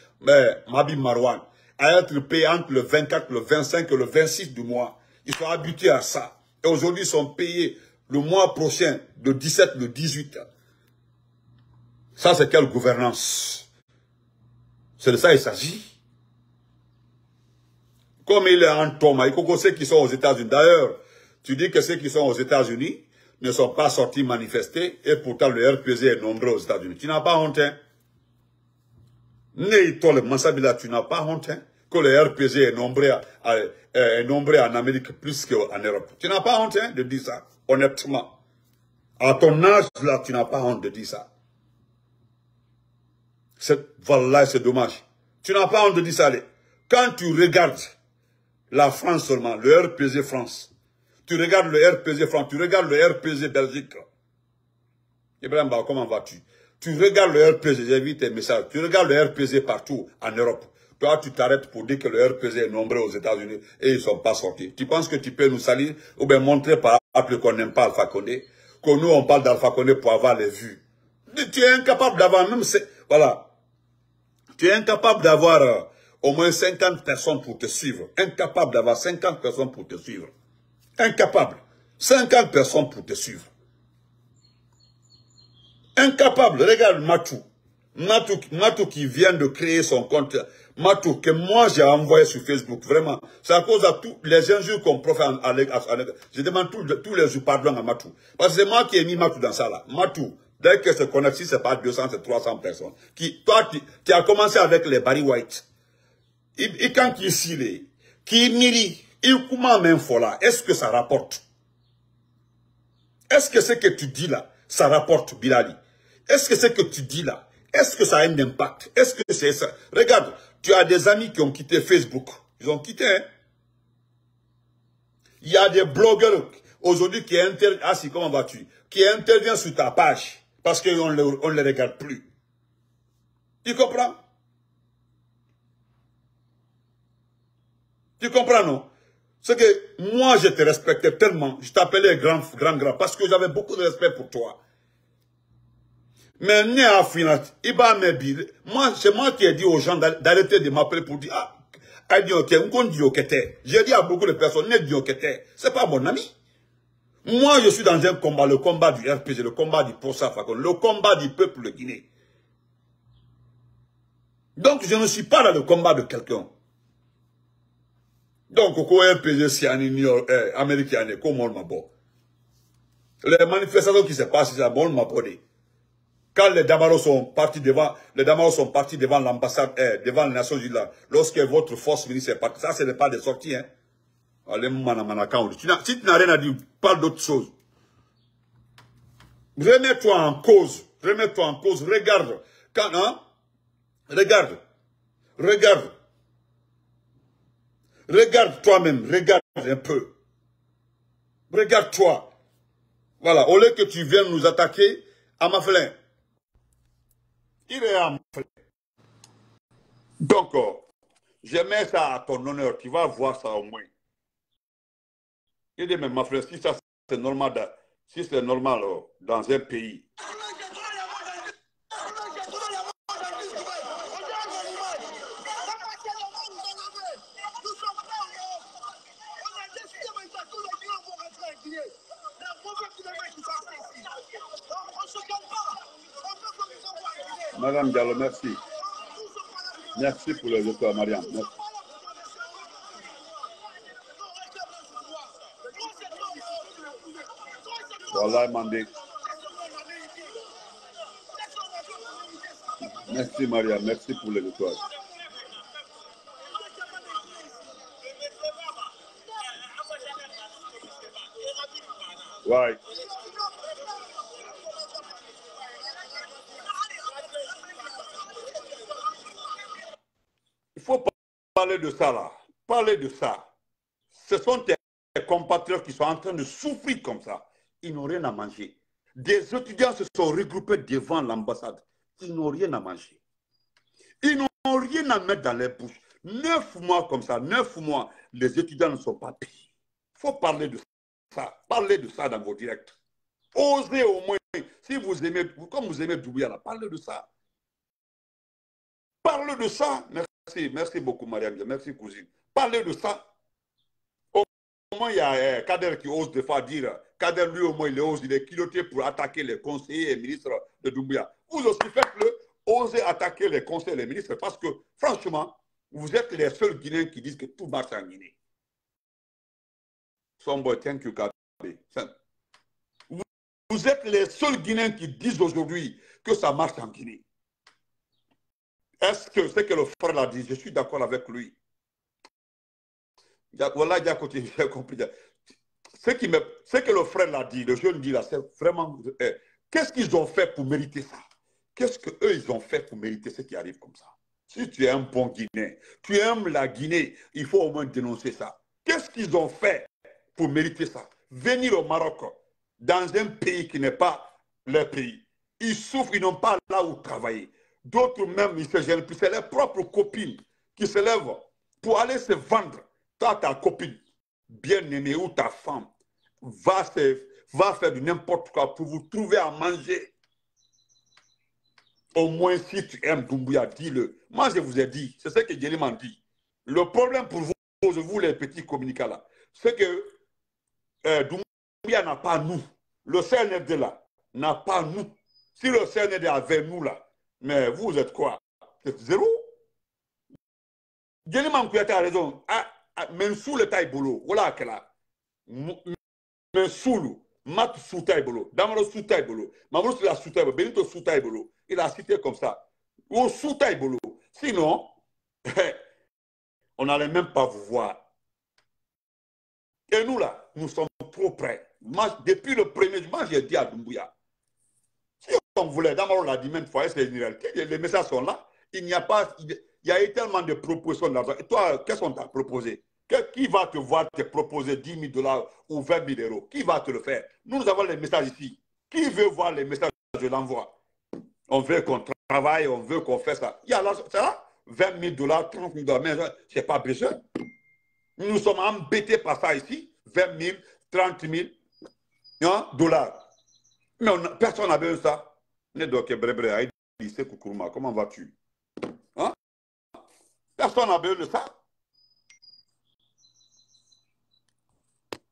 Mabim Marouane, à être payés entre le 24, le 25 et le 26 du mois. Ils sont habitués à ça. Et aujourd'hui, ils sont payés le mois prochain, le 17, le 18. Ça, c'est quelle gouvernance? C'est de ça qu'il s'agit. Comme il est en Thomas, il faut que ceux qui sont aux États-Unis. D'ailleurs, tu dis que ceux qui sont aux États-Unis ne sont pas sortis manifester et pourtant le RPG est nombreux aux États-Unis. Tu n'as pas honte, hein? Néito le Mansabila, tu n'as pas honte, hein? Que le RPG est nombreux en Amérique plus qu'en Europe. Tu n'as pas honte, hein, de dire ça, honnêtement. À ton âge, là, tu n'as pas honte de dire ça. Voilà, c'est dommage. Tu n'as pas honte de dire ça. Allez. Quand tu regardes la France seulement, le RPG France, tu regardes le RPG France, tu regardes le RPG Belgique. Ibrahim, comment vas-tu? Tu regardes le RPG, j'ai vu tes messages, tu regardes le RPG partout en Europe. Toi, tu t'arrêtes pour dire que le RPG est nombreux aux États-Unis et ils ne sont pas sortis. Tu penses que tu peux nous salir ou bien montrer par exemple qu'on n'aime pas Alpha Condé, que nous on parle d'Alpha Condé pour avoir les vues. Tu es incapable d'avoir même... Voilà. Tu es incapable d'avoir au moins 50 personnes pour te suivre. Incapable d'avoir 50 personnes pour te suivre. Incapable. 50 personnes pour te suivre. Incapable. Regarde Matou. Matou qui vient de créer son compte... Matou, que moi j'ai envoyé sur Facebook, vraiment, c'est à cause de tous les injures qu'on profite à l'école. Je demande tous les jours pardon à Matou. Parce que c'est moi qui ai mis Matou dans ça là. Matou, dès que se connecte, si ce n'est pas 200, c'est 300 personnes. Qui, toi, tu as commencé avec les Barry White. Et quand il s'il qui miri, il comment même là, est-ce que ça rapporte? Est-ce que ce que tu dis là, ça rapporte, Bilali? Est-ce que ce que tu dis là, est-ce que ça a un impact? Est-ce que c'est ça? Regarde. Tu as des amis qui ont quitté Facebook. Ils ont quitté, hein? Il y a des blogueurs aujourd'hui qui interviennent. Ah si, comment vas-tu? Qui interviennent sur ta page. Parce qu'on ne les regarde plus. Tu comprends? Tu comprends, non? C'est que moi, je te respectais tellement. Je t'appelais grand. Parce que j'avais beaucoup de respect pour toi. Mais né à Finat, moi, c'est moi qui ai dit aux gens d'arrêter de m'appeler pour dire, ah, j'ai dit à beaucoup de personnes, c'est pas mon ami. Moi, je suis dans un combat, le combat du RPG, le combat du Procès Fakone, le combat du peuple guinéen. Donc, je ne suis pas dans le combat de quelqu'un. Donc, pourquoi un pays américain, comment on m'a pas? Les manifestations qui se passent, on m'a pas dit. Quand les Damaros sont partis devant, l'ambassade, devant les Nations Unies, lorsque votre force ministre est partie, ça, ce n'est pas des sorties, hein. Allez, si tu n'as rien à dire, parle d'autre chose. Remets-toi en cause. Remets-toi en cause. Regarde. Quand, hein? Regarde. Regarde. Regarde toi-même. Regarde un peu. Regarde-toi. Voilà. Au lieu que tu viennes nous attaquer, à Maflin. Il est à Maflin. Donc, je mets ça à ton honneur. Tu vas voir ça au moins. Il dit, mais Maflin, si ça c'est normal, si c'est normal dans un pays. Madame Diallo, merci. Merci pour les autres, Mariam. Merci. Voilà, Mandé. Merci, Maria. Merci pour les victoires. Ouais. Il faut parler de ça, là. Parler de ça. Ce sont tes compatriotes qui sont en train de souffrir comme ça. Ils n'ont rien à manger. Des étudiants se sont regroupés devant l'ambassade. Ils n'ont rien à manger. Ils n'ont rien à mettre dans les bouches. 9 mois comme ça, 9 mois, les étudiants ne sont pas payés. Il faut parler de ça. Parlez de ça dans vos directs. Osez au moins, si vous aimez, comme vous aimez Doumbouya, là, parlez de ça. Parlez de ça. Merci, merci beaucoup, Mariam. Merci, cousine. Parlez de ça. Au moins, il y a Kader qui ose des fois dire, Kader lui au moins il ose, il est culotté pour attaquer les conseillers et ministres de Doumbouya. Vous aussi faites-le, osez attaquer les conseillers et les ministres parce que franchement, vous êtes les seuls Guinéens qui disent que tout marche en Guinée. Vous êtes les seuls Guinéens qui disent aujourd'hui que ça marche en Guinée. Est-ce que c'est que le frère l'a dit? Je suis d'accord avec lui. Voilà, j'ai compris. Ce que le frère l'a dit, le jeune dit là, c'est vraiment... Qu'est-ce qu'ils ont fait pour mériter ça? Qu'est-ce qu'eux, ils ont fait pour mériter ce qui arrive comme ça? Si tu es un bon Guinéen, tu aimes la Guinée, il faut au moins dénoncer ça. Qu'est-ce qu'ils ont fait pour mériter ça? Venir au Maroc, dans un pays qui n'est pas leur pays, ils souffrent, ils n'ont pas là où travailler. D'autres même, ils se gênent plus. C'est leurs propres copines qui se lèvent pour aller se vendre. Toi, ta copine bien-aimée ou ta femme va faire du n'importe quoi pour vous trouver à manger. Au moins, si tu aimes Doumbouya, dis-le. Moi, je vous ai dit, c'est ce que Dieu m'a dit. Le problème pour vous, les petits communicants là, c'est que Doumbouya n'a pas nous. Le CNRD là n'a pas nous. Si le CNRD avait nous là, mais vous êtes quoi? C'est zéro. Dieu m'a dit, tu as raison. Ah, Mensoul le taïbolo, voilà qu'elle a. Mensoul, Matou sous taïbolo, Damaro sous taïbolo, Mamou sous la sous taïbolo, Benito sous taïbolo. Il a cité comme ça. Ou sous taïbolo. Sinon, on n'allait même pas vous voir. Et nous là, nous sommes trop près. Moi, depuis le premier jour, j'ai dit à Doumbouya. Si on voulait, Damaro l'a dit même fois, c'est une réalité. Les messages sont là. Il n'y a pas. Il y a eu tellement de propositions d'argent. Et toi, qu'est-ce qu'on t'a proposé? Qui va te voir te proposer 10 000 dollars ou 20 000 euros? Qui va te le faire? Nous avons les messages ici. Qui veut voir les messages? Je l'envoie. On veut qu'on travaille, on veut qu'on fasse ça. Il y a l'argent, ça, 20 000 dollars, 30 000 dollars, mais je n'ai pas besoin. Nous sommes embêtés par ça ici, 20 000, 30 000 hein, dollars. Mais personne n'a besoin de ça. Comment vas-tu? Personne n'a besoin de ça.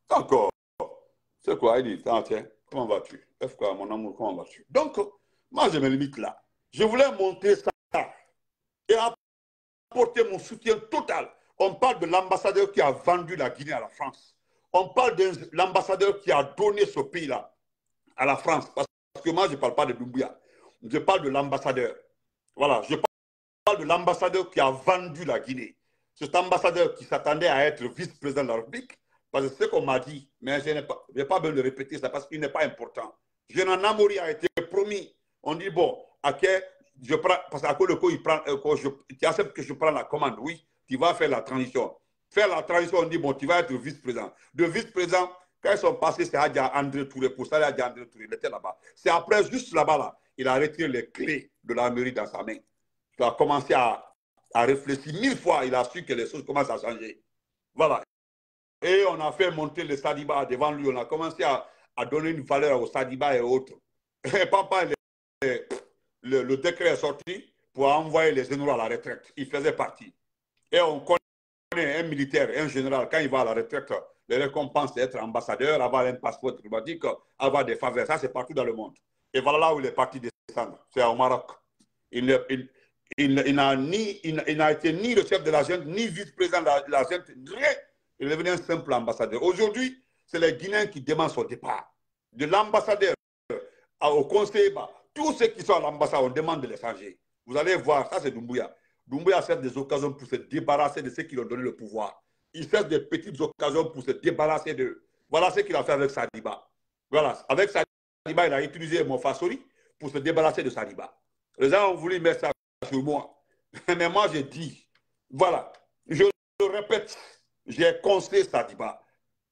D'accord. C'est quoi? Il dit, tiens, comment vas-tu? Est-ce quoi, mon amour, comment vas-tu? Donc, moi, je me limite là. Je voulais monter ça. Et après, apporter mon soutien total. On parle de l'ambassadeur qui a vendu la Guinée à la France. On parle de l'ambassadeur qui a donné ce pays-là à la France. Parce que moi, je ne parle pas de Doumbouya. Je parle de l'ambassadeur. Voilà, je parle de l'ambassadeur qui a vendu la Guinée. Cet ambassadeur qui s'attendait à être vice-président de la République, parce que ce qu'on m'a dit, mais je n'ai pas besoin de répéter ça parce qu'il n'est pas important. Jean Amouri a été promis. On dit, bon, à quel, je prends, parce qu'à cause de quoi il prend, tu acceptes que je prends la commande, oui, tu vas faire la transition. Faire la transition, on dit, bon, tu vas être vice-président. De vice-président, quand ils sont passés, c'est Adja André Touré, pour ça, Adja André Touré, il était là-bas. C'est après, juste là-bas, là, il a retiré les clés de la mairie dans sa main. Il a commencé à réfléchir 1000 fois, il a su que les choses commencent à changer. Voilà. Et on a fait monter le Sadiba devant lui, on a commencé à donner une valeur au Sadiba et autres. Et papa, le décret est sorti pour envoyer les généraux à la retraite. Il faisait partie. Et on connaît un militaire, un général, quand il va à la retraite, les récompenses d'être ambassadeur, avoir un passeport diplomatique, avoir des faveurs, ça c'est partout dans le monde. Et voilà là où il est parti descendre, c'est au Maroc. Il n'a été ni le chef de la junte, ni vice-président de la junte, rien. Il est devenu un simple ambassadeur. Aujourd'hui, c'est les Guinéens qui demandent son départ. De l'ambassadeur au conseil bas, tous ceux qui sont à l'ambassade, on demande de les changer. Vous allez voir, ça c'est Doumbouya. Doumbouya cherche des occasions pour se débarrasser de ceux qui lui ont donné le pouvoir. Il cherche des petites occasions pour se débarrasser d'eux. Voilà ce qu'il a fait avec Sadiba. Voilà, avec Sadiba, il a utilisé mon Fassouri pour se débarrasser de Sadiba. Les gens ont voulu mettre ça sur moi. Mais moi, j'ai dit, voilà, je le répète, j'ai conseillé Sadiba.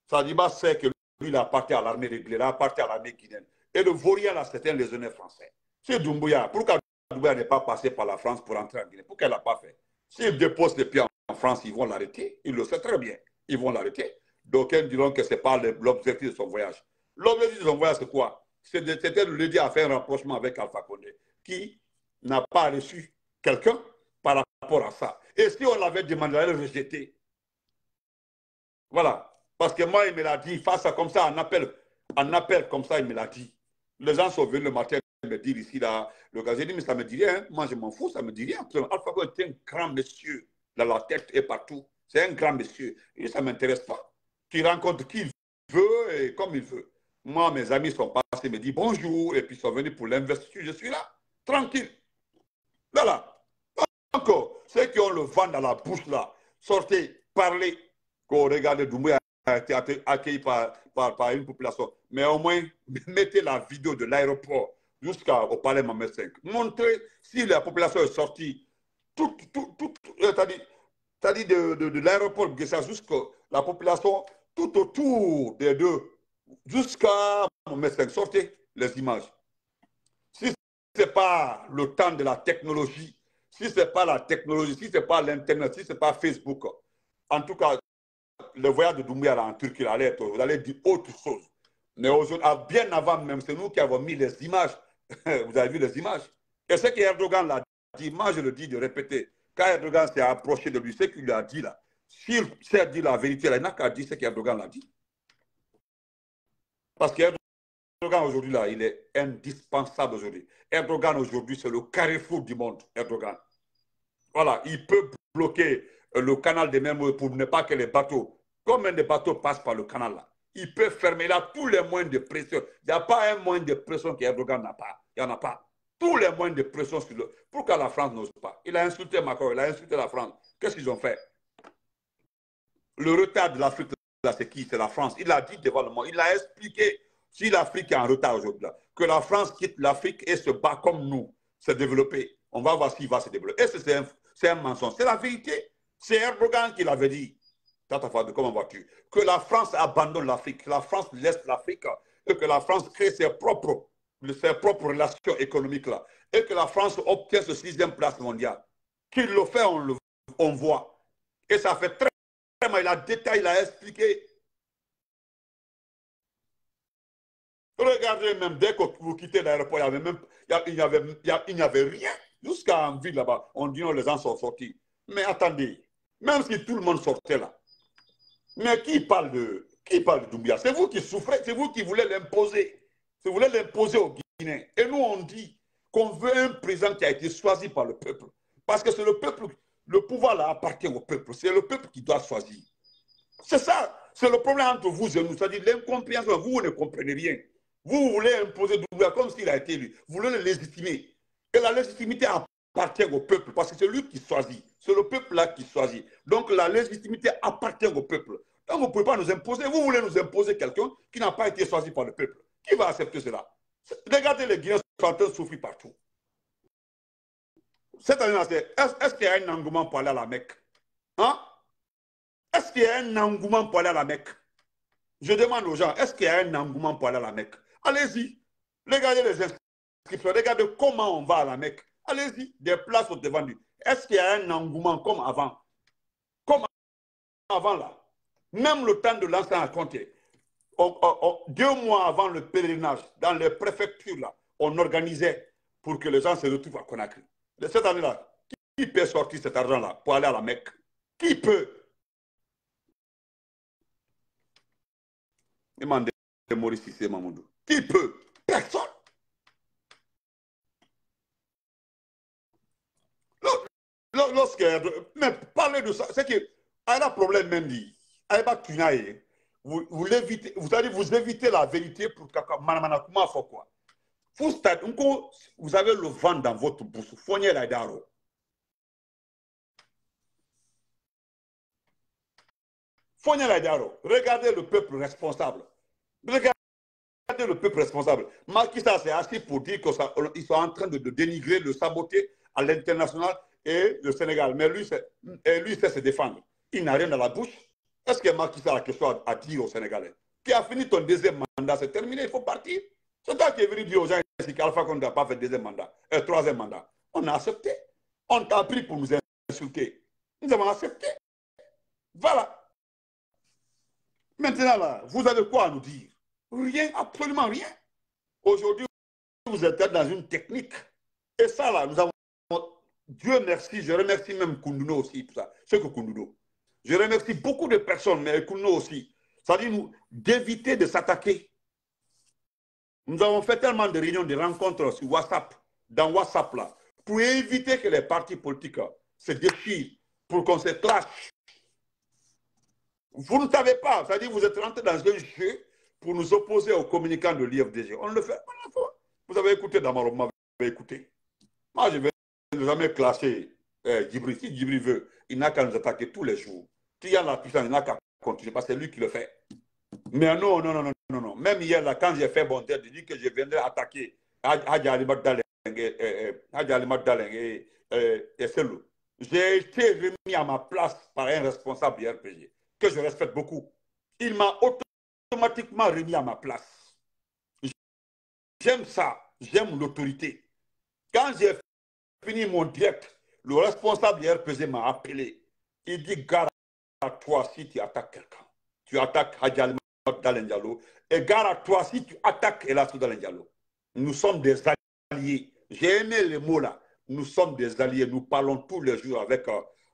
Sadiba sait que lui, il appartient à l'armée régulière, il appartient à l'armée guinéenne. Et le vaurien, là, c'était un légionnaire français. C'est Doumbouya. Pourquoi Doumbouya n'est pas passé par la France pour entrer en Guinée? Pourquoi elle n'a pas fait? S'il dépose les pieds en France, ils vont l'arrêter. Il le sait très bien. Ils vont l'arrêter. D'aucuns diront que ce n'est pas l'objectif de son voyage. L'objectif de son voyage, c'est quoi? C'était de l'aider à faire un rapprochement avec Alpha Condé, qui n'a pas reçu quelqu'un par rapport à ça. Et si on l'avait demandé, elle le rejeter. Voilà. Parce que moi, il me l'a dit, face à comme ça, en appel comme ça, il me l'a dit. Les gens sont venus le matin me dire ici, là, le gars, j'ai dit, mais ça me dit rien. Moi, je m'en fous, ça me dit rien. Alpha Condé est un grand monsieur dans la tête et partout. C'est un grand monsieur. Et ça ne m'intéresse pas. Tu rencontres qui il veut et comme il veut. Moi, mes amis sont passés, me disent bonjour, et puis sont venus pour l'investiture. Je suis là, tranquille. Voilà. Donc, ceux qui ont le vent dans la bouche, là, sortez, parlez, qu'on regarde Doumbouya a été accueilli par une population. Mais au moins, mettez la vidéo de l'aéroport jusqu'au palais Mohamed V. Montrez si la population est sortie, c'est-à-dire de l'aéroport Guessa jusqu'à la population, tout autour des deux, jusqu'à Mohamed V. Sortez les images. Si ce n'est pas le temps de la technologie, si ce n'est pas la technologie, si ce n'est pas l'Internet, si ce n'est pas Facebook, en tout cas, le voyage de Doumbouya en Turquie, vous allez dire autre chose. Mais aujourd'hui, bien avant même, c'est nous qui avons mis les images. Vous avez vu les images. Et ce que Erdogan l'a dit, moi je le dis de répéter, quand Erdogan s'est approché de lui, ce qu'il lui a dit là, s'il s'est dit la vérité, là, il n'a qu'à dire ce qu'Erdogan l'a dit. Parce qu'Erdogan aujourd'hui, là, il est indispensable aujourd'hui. Erdogan aujourd'hui, c'est le carrefour du monde, Erdogan. Voilà, il peut bloquer le canal des mêmes pour ne pas que les bateaux, combien de bateaux passent par le canal là. Il peut fermer là tous les moyens de pression. Il n'y a pas un moyen de pression qu'Erdogan n'a pas. Il n'y en a pas. Tous les moyens de pression sur le... Pourquoi la France n'ose pas? Il a insulté Macron, il a insulté la France. Qu'est-ce qu'ils ont fait? Le retard de l'Afrique, là, c'est qui? C'est la France. Il l'a dit devant le monde. Il a expliqué, si l'Afrique est en retard aujourd'hui, que la France quitte l'Afrique et se bat comme nous, se développer. On va voir s'il va se développer. Et c'est un mensonge. C'est la vérité. C'est Erdogan qui l'avait dit, comment vois-tu, que la France abandonne l'Afrique, que la France laisse l'Afrique, et que la France crée ses propres relations économiques là, et que la France obtient ce 6e place mondiale. Qu'il le fait, on voit. Et ça fait très, très mal, il a détaillé, il a expliqué. Regardez même, dès que vous quittez l'aéroport, il n'y avait rien. Jusqu'à en ville là-bas, on dit non, les gens sont sortis. Mais attendez. Même si tout le monde sortait là, mais qui parle de Doumbouya? C'est vous qui souffrez, c'est vous qui voulez l'imposer. Vous voulez l'imposer aux Guinéens. Et nous, on dit qu'on veut un président qui a été choisi par le peuple. Parce que c'est le peuple. le pouvoir là appartient au peuple. C'est le peuple qui doit choisir. C'est ça. C'est le problème entre vous et nous. C'est-à-dire l'incompréhension. Vous ne comprenez rien. Vous voulez imposer Doumbouya comme s'il a été élu. Vous voulez le légitimer. Et la légitimité appartient au peuple parce que c'est lui qui choisit. C'est le peuple là qui choisit. Donc la légitimité appartient au peuple. Donc vous ne pouvez pas nous imposer. Vous voulez nous imposer quelqu'un qui n'a pas été choisi par le peuple. Qui va accepter cela? Regardez les Guinéens sont en train de souffrir partout. Cette année-là, est-ce qu'il y a un engouement pour aller à la Mecque? Hein? Est-ce qu'il y a un engouement pour aller à la Mecque? Je demande aux gens, est-ce qu'il y a un engouement pour aller à la Mecque? Allez-y. Regardez les inscriptions. Regardez comment on va à la Mecque. Allez-y. Des places sont vendues. Est-ce qu'il y a un engouement comme avant? Comme avant là. Même le temps de l'enfant à compter. 2 mois avant le pèlerinage, dans les préfectures là, on organisait pour que les gens se retrouvent à Conakry. De cette année-là, qui peut sortir cet argent-là pour aller à la Mecque? Qui peut? Demandez à Maurice Cissé Mamoudou. Qui peut? Personne. Lorsque, mais parlez de ça, c'est que, à la problème même dit, à la tunaille, vous allez vous éviter la vérité pour que vous avez le vent dans votre bouche. Fognez la daro. Regardez le peuple responsable. Regardez le peuple responsable. Macky Sall s'est assis pour dire qu'ils sont en train de dénigrer, de saboter à l'international et le Sénégal. Mais lui, il sait se défendre. Il n'a rien dans la bouche. Est-ce que Macky Sall a quelque chose à dire aux Sénégalais? Tu as fini ton deuxième mandat, c'est terminé, il faut partir. C'est toi qui es venu dire aux gens ici qu'Alpha Condé n'a pas fait deuxième mandat, troisième mandat. On a accepté. On t'a pris pour nous insulter. Nous avons accepté. Voilà. Maintenant, là, vous avez quoi à nous dire? Rien, absolument rien. Aujourd'hui, vous êtes dans une technique. Et ça, là, nous avons... Dieu merci, je remercie même Kounduno aussi pour ça. C'est que Kounduno. Je remercie beaucoup de personnes, mais Kounduno aussi. Ça dit nous d'éviter de s'attaquer. Nous avons fait tellement de réunions, de rencontres sur WhatsApp, dans WhatsApp là, pour éviter que les partis politiques se déchirent, pour qu'on se clash. Vous ne savez pas, c'est-à-dire vous êtes rentré dans un jeu pour nous opposer aux communicants de l'IFDG. On le fait, on le fait. Vous avez écouté Damaro, vous m'avez écouté. Moi, je vais ne jamais clasher Djibril. Si Djibril veut, il n'a qu'à nous attaquer tous les jours. S'il y a la puissance, il n'a qu'à continuer, parce que c'est lui qui le fait. Mais non, non, non, non, non, non. Même hier, là, quand j'ai fait bon terme, j'ai dit que je viendrais attaquer Hadj Dalein et Cellou. J'ai été remis à ma place par un responsable du RPG, que je respecte beaucoup. Il m'a automatiquement remis à ma place. J'aime ça, j'aime l'autorité. Quand j'ai fini mon direct, le responsable du RPG m'a appelé. Il dit, gare à toi si tu attaques quelqu'un. Tu attaques Hadj Cellou Dalein Diallo. Et gare à toi si tu attaques Hadj Cellou Dalein Diallo. Nous sommes des alliés. J'ai aimé le mot là. Nous sommes des alliés. Nous parlons tous les jours avec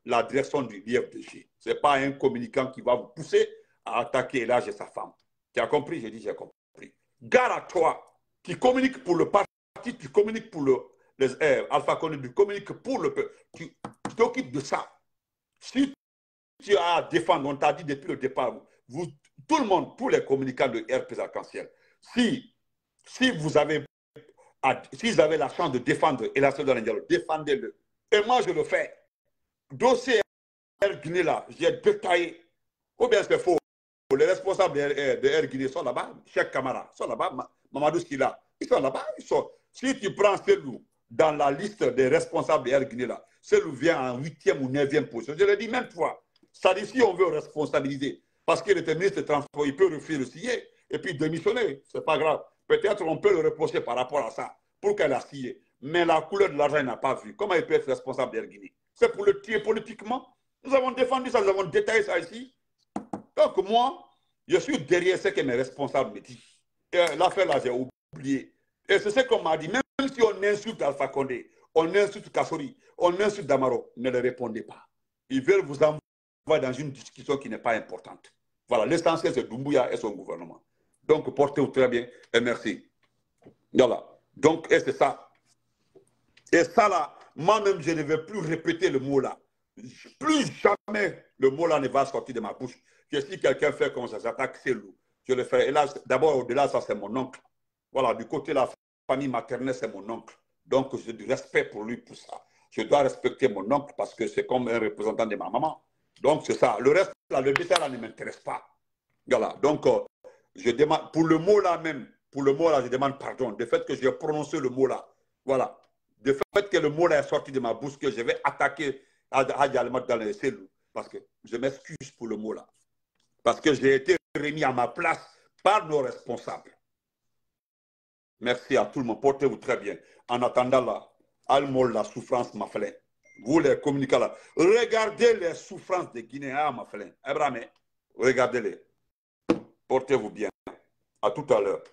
la direction du IFDG. Ce n'est pas un communicant qui va vous pousser à attaquer Hadj et sa femme. Tu as compris? J'ai dit, j'ai compris. Gare à toi. Tu communiques pour le parti, tu communiques pour Alpha Condé, tu communiques pour le peuple. Tu t'occupes de ça. Si tu as à défendre, on t'a dit depuis le départ, tout le monde, tous les communicants de RP Arc-en-Ciel, s'ils avaient la chance de défendre Hadj Cellou Dalein Diallo, défendez-le. Et moi, je le fais. Dossier Air Guinée, là, j'ai détaillé. Ou bien c'est faux. Les responsables de Air Guinée sont là-bas. Cheikh Kamara, sont là-bas. Mamadou Skila, ils sont là-bas. Si tu prends Cellou dans la liste des responsables de Air Guinée, là, Cellou vient en 8e ou 9e position. Je l'ai dit même toi. Ça dit, si on veut responsabiliser, parce qu'il était ministre des Transports, il peut refuser le signer et puis démissionner. Ce n'est pas grave. Peut-être on peut le reprocher par rapport à ça, pour qu'elle a signé. Mais la couleur de l'argent, il n'a pas vu. Comment il peut être responsable d'Air Guinée? C'est pour le tirer politiquement. Nous avons défendu ça, nous avons détaillé ça ici. Donc moi, je suis derrière ce que mes responsables me disent. L'affaire là, j'ai oublié. Et c'est ce qu'on m'a dit. Même si on insulte Alpha Condé, on insulte Kassouri, on insulte Damaro, ne le répondez pas. Ils veulent vous envoyer dans une discussion qui n'est pas importante. Voilà, l'essentiel c'est Doumbouya et son gouvernement. Donc portez-vous très bien et merci. Voilà, donc c'est ça. Et ça là, moi-même je ne vais plus répéter le mot là. Plus jamais le mot là ne va sortir de ma bouche. Que si quelqu'un fait comme ça, s'attaque, c'est loup. Je le fais. Et là, d'abord, au-delà, ça, c'est mon oncle. Voilà, du côté de la famille maternelle, c'est mon oncle. Donc, j'ai du respect pour lui, pour ça. Je dois respecter mon oncle parce que c'est comme un représentant de ma maman. Donc, c'est ça. Le reste, là, le détail, là, ne m'intéresse pas. Voilà. Donc, je demande, pour le mot là même, pour le mot là, je demande pardon. Du fait que j'ai prononcé le mot là. Voilà. Du fait que le mot là est sorti de ma bouche, que je vais attaquer Hadj Cellou Dalein Diallo. Parce que je m'excuse pour le mot là. Parce que j'ai été remis à ma place par nos responsables. Merci à tout le monde. Portez-vous très bien. En attendant là, Al-Mol, la souffrance, Maflin. Vous les communiquez là. Regardez les souffrances des Guinéens, Maflin. Abraham, regardez-les. Portez-vous bien. À tout à l'heure.